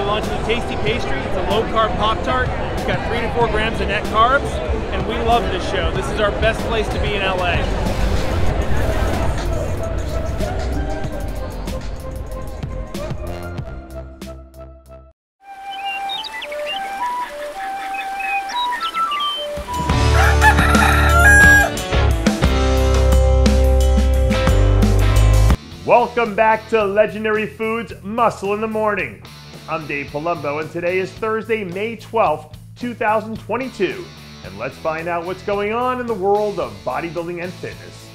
be launching the Tasty Pastry. It's a low-carb Pop-Tart. It's got 3 to 4 grams of net carbs, and we love this show. This is our best place to be in LA. Welcome back to Legendary Foods Muscle in the Morning. I'm Dave Palumbo, and today is Thursday, May 12th, 2022. And let's find out what's going on in the world of bodybuilding and fitness.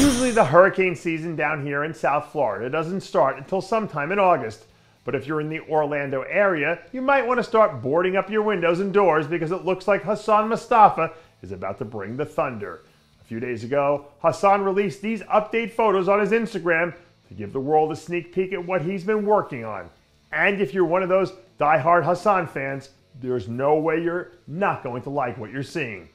Usually the hurricane season down here in South Florida doesn't start until sometime in August. But if you're in the Orlando area, you might want to start boarding up your windows and doors because it looks like Hassan Mostafa is about to bring the thunder. A few days ago, Hassan released these update photos on his Instagram to give the world a sneak peek at what he's been working on. And if you're one of those diehard Hassan fans, there's no way you're not going to like what you're seeing.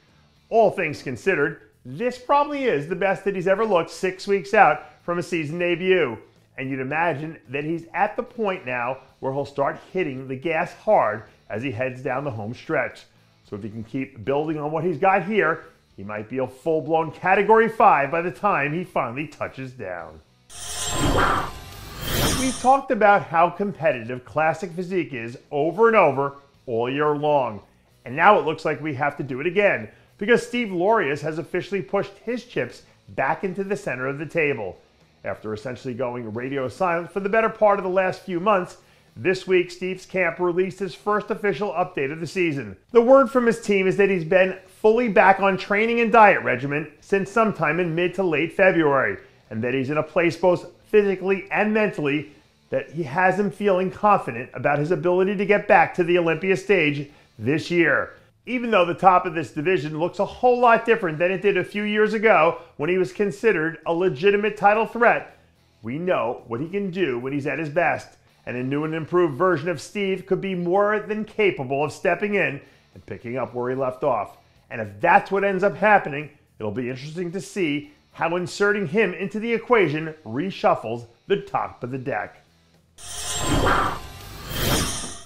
All things considered, this probably is the best that he's ever looked 6 weeks out from a season debut. And you'd imagine that he's at the point now where he'll start hitting the gas hard as he heads down the home stretch. So if he can keep building on what he's got here, he might be a full-blown Category 5 by the time he finally touches down. We've talked about how competitive Classic Physique is over and over all year long. And now it looks like we have to do it again because Steve Laureus has officially pushed his chips back into the center of the table. After essentially going radio silent for the better part of the last few months, this week, Steve's camp released his first official update of the season. The word from his team is that he's been fully back on training and diet regimen since sometime in mid to late February, and that he's in a place both physically and mentally that he has him feeling confident about his ability to get back to the Olympia stage this year. Even though the top of this division looks a whole lot different than it did a few years ago when he was considered a legitimate title threat, we know what he can do when he's at his best. And a new and improved version of Steve could be more than capable of stepping in and picking up where he left off. And if that's what ends up happening, it'll be interesting to see how inserting him into the equation reshuffles the top of the deck.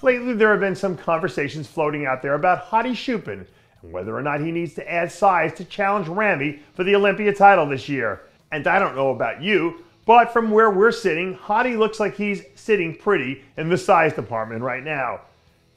Lately, there have been some conversations floating out there about Hadi Choopan and whether or not he needs to add size to challenge Ramy for the Olympia title this year. And I don't know about you, but from where we're sitting, Hadi looks like he's sitting pretty in the size department right now.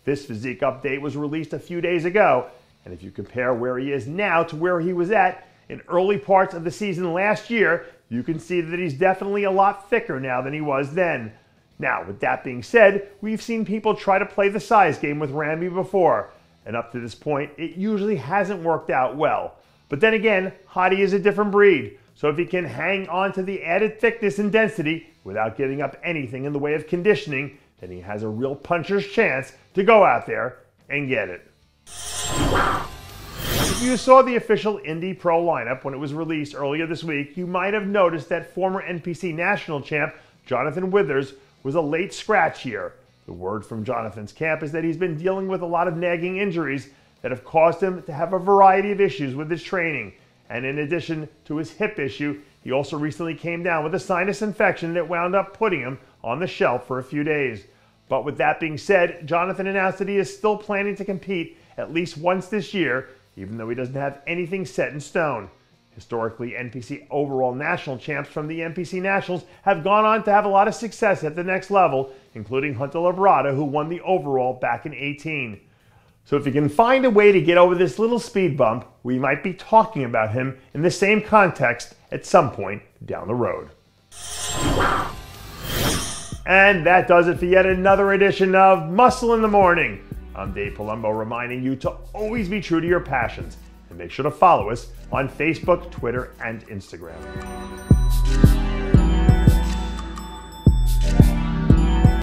This physique update was released a few days ago, and if you compare where he is now to where he was at in early parts of the season last year, you can see that he's definitely a lot thicker now than he was then. Now, with that being said, we've seen people try to play the size game with Ramy before, and up to this point, it usually hasn't worked out well. But then again, Hadi is a different breed. So if he can hang on to the added thickness and density without giving up anything in the way of conditioning, then he has a real puncher's chance to go out there and get it. If you saw the official Indy Pro lineup when it was released earlier this week, you might have noticed that former NPC national champ Jonathan Withers was a late scratch here. The word from Jonathan's camp is that he's been dealing with a lot of nagging injuries that have caused him to have a variety of issues with his training. And in addition to his hip issue, he also recently came down with a sinus infection that wound up putting him on the shelf for a few days. But with that being said, Jonathan announced that he is still planning to compete at least once this year, even though he doesn't have anything set in stone. Historically, NPC overall national champs from the NPC Nationals have gone on to have a lot of success at the next level, including Hunter Labrada, who won the overall back in 2018. So if you can find a way to get over this little speed bump, we might be talking about him in the same context at some point down the road. And that does it for yet another edition of Muscle in the Morning. I'm Dave Palumbo reminding you to always be true to your passions and make sure to follow us on Facebook, Twitter, and Instagram.